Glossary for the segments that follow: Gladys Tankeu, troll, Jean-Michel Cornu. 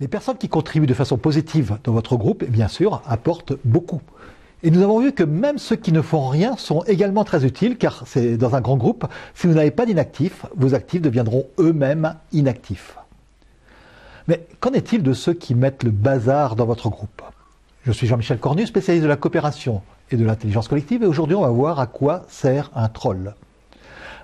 Les personnes qui contribuent de façon positive dans votre groupe, bien sûr, apportent beaucoup. Et nous avons vu que même ceux qui ne font rien sont également très utiles, car c'est dans un grand groupe, si vous n'avez pas d'inactifs, vos actifs deviendront eux-mêmes inactifs. Mais qu'en est-il de ceux qui mettent le bazar dans votre groupe? Je suis Jean-Michel Cornu, spécialiste de la coopération et de l'intelligence collective, et aujourd'hui on va voir à quoi sert un troll.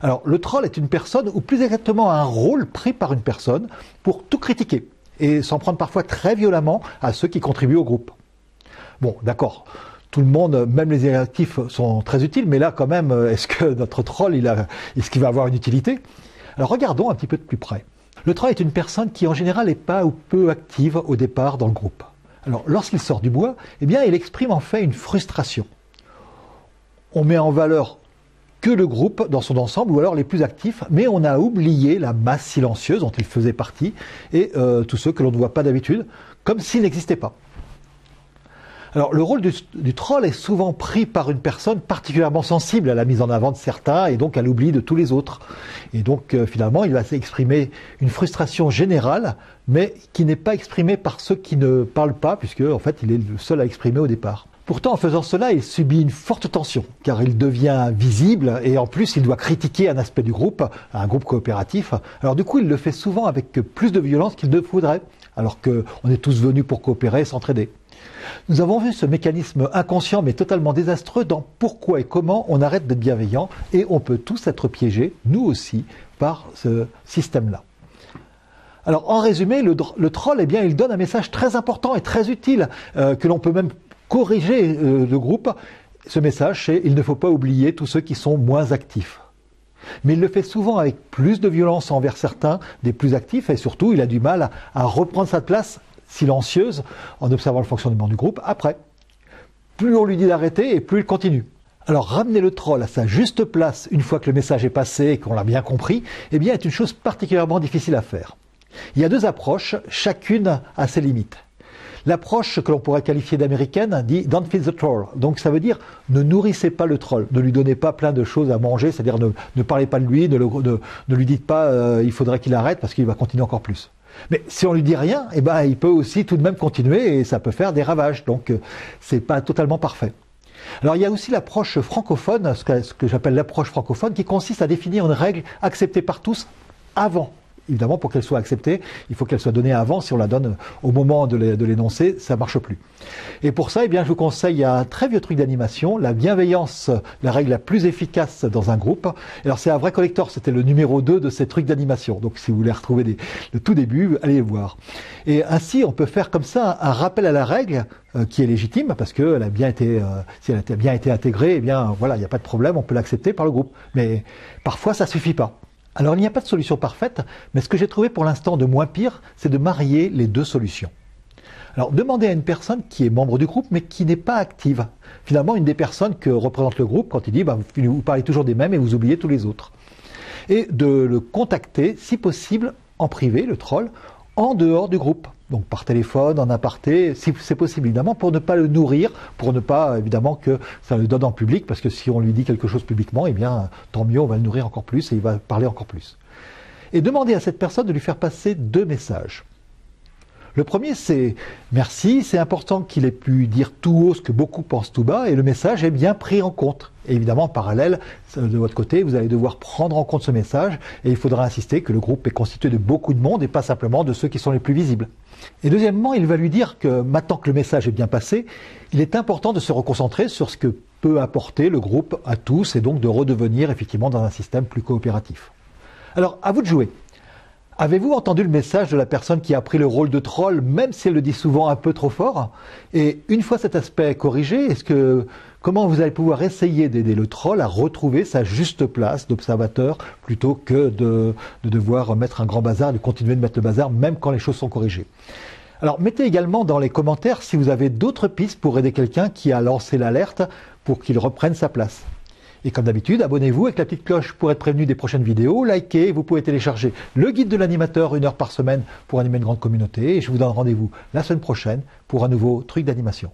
Alors le troll est une personne, ou plus exactement un rôle pris par une personne, pour tout critiquer, et s'en prendre parfois très violemment à ceux qui contribuent au groupe. Bon, d'accord. Tout le monde, même les inactifs, sont très utiles, mais là quand même, est-ce que notre troll, est-ce qu'il va avoir une utilité? Alors regardons un petit peu de plus près. Le troll est une personne qui en général n'est pas ou peu active au départ dans le groupe. Alors lorsqu'il sort du bois, eh bien il exprime en fait une frustration. On met en valeur que le groupe dans son ensemble, ou alors les plus actifs, mais on a oublié la masse silencieuse dont il faisait partie, et tous ceux que l'on ne voit pas d'habitude, comme s'ils n'existaient pas. Alors le rôle du troll est souvent pris par une personne particulièrement sensible à la mise en avant de certains et donc à l'oubli de tous les autres. Et donc finalement il va exprimer une frustration générale mais qui n'est pas exprimée par ceux qui ne parlent pas puisque en fait il est le seul à exprimer au départ. Pourtant en faisant cela il subit une forte tension car il devient visible et en plus il doit critiquer un aspect du groupe, un groupe coopératif. Alors du coup il le fait souvent avec plus de violence qu'il ne faudrait alors qu'on est tous venus pour coopérer et s'entraider. Nous avons vu ce mécanisme inconscient mais totalement désastreux dans pourquoi et comment on arrête d'être bienveillant et on peut tous être piégés, nous aussi, par ce système-là. Alors en résumé, le troll, eh bien, il donne un message très important et très utile que l'on peut même corriger le groupe. Ce message, c'est il ne faut pas oublier tous ceux qui sont moins actifs. Mais il le fait souvent avec plus de violence envers certains des plus actifs et surtout il a du mal à reprendre sa place silencieuse en observant le fonctionnement du groupe après. Plus on lui dit d'arrêter et plus il continue. Alors ramener le troll à sa juste place une fois que le message est passé et qu'on l'a bien compris, eh bien est une chose particulièrement difficile à faire. Il y a deux approches, chacune à ses limites. L'approche que l'on pourrait qualifier d'américaine dit « don't feed the troll ». Donc ça veut dire « ne nourrissez pas le troll », ne lui donnez pas plein de choses à manger, c'est-à-dire ne parlez pas de lui, ne lui dites pas « il faudrait qu'il arrête parce qu'il va continuer encore plus ». Mais si on lui dit rien, eh ben, il peut aussi tout de même continuer et ça peut faire des ravages. Donc c'est pas totalement parfait. Alors il y a aussi l'approche francophone, ce que j'appelle l'approche francophone, qui consiste à définir une règle acceptée par tous avant. Évidemment, pour qu'elle soit acceptée, il faut qu'elle soit donnée avant. Si on la donne au moment de l'énoncer, ça ne marche plus. Et pour ça, eh bien, je vous conseille un très vieux truc d'animation, la bienveillance, la règle la plus efficace dans un groupe. Alors, c'est un vrai collector, c'était le numéro 2 de ces trucs d'animation. Donc, si vous voulez retrouver le tout début, allez les voir. Et ainsi, on peut faire comme ça un rappel à la règle qui est légitime, parce qu'elle a bien été, si elle a bien été intégrée, eh bien, voilà, il n'y a pas de problème, on peut l'accepter par le groupe. Mais parfois, ça ne suffit pas. Alors il n'y a pas de solution parfaite, mais ce que j'ai trouvé pour l'instant de moins pire, c'est de marier les deux solutions. Alors demandez à une personne qui est membre du groupe mais qui n'est pas active. Finalement, une des personnes que représente le groupe quand il dit bah, « vous parlez toujours des mêmes et vous oubliez tous les autres ». Et de le contacter, si possible, en privé, le troll, en dehors du groupe. Donc par téléphone, en aparté, si c'est possible évidemment, pour ne pas le nourrir, pour ne pas évidemment que ça le donne en public, parce que si on lui dit quelque chose publiquement, eh bien tant mieux, on va le nourrir encore plus et il va parler encore plus. Et demandez à cette personne de lui faire passer deux messages. Le premier c'est « merci, c'est important qu'il ait pu dire tout haut ce que beaucoup pensent tout bas » et le message est bien pris en compte. Et évidemment en parallèle, de votre côté, vous allez devoir prendre en compte ce message et il faudra insister que le groupe est constitué de beaucoup de monde et pas simplement de ceux qui sont les plus visibles. Et deuxièmement, il va lui dire que maintenant que le message est bien passé, il est important de se reconcentrer sur ce que peut apporter le groupe à tous et donc de redevenir effectivement dans un système plus coopératif. Alors à vous de jouer. Avez-vous entendu le message de la personne qui a pris le rôle de troll, même si elle le dit souvent un peu trop fort? Et une fois cet aspect corrigé, comment vous allez pouvoir essayer d'aider le troll à retrouver sa juste place d'observateur plutôt que de devoir mettre un grand bazar, de continuer de mettre le bazar même quand les choses sont corrigées? Alors mettez également dans les commentaires si vous avez d'autres pistes pour aider quelqu'un qui a lancé l'alerte pour qu'il reprenne sa place. Et comme d'habitude, abonnez-vous avec la petite cloche pour être prévenu des prochaines vidéos, likez, vous pouvez télécharger le guide de l'animateur 1 heure par semaine pour animer une grande communauté. Et je vous donne rendez-vous la semaine prochaine pour un nouveau truc d'animation.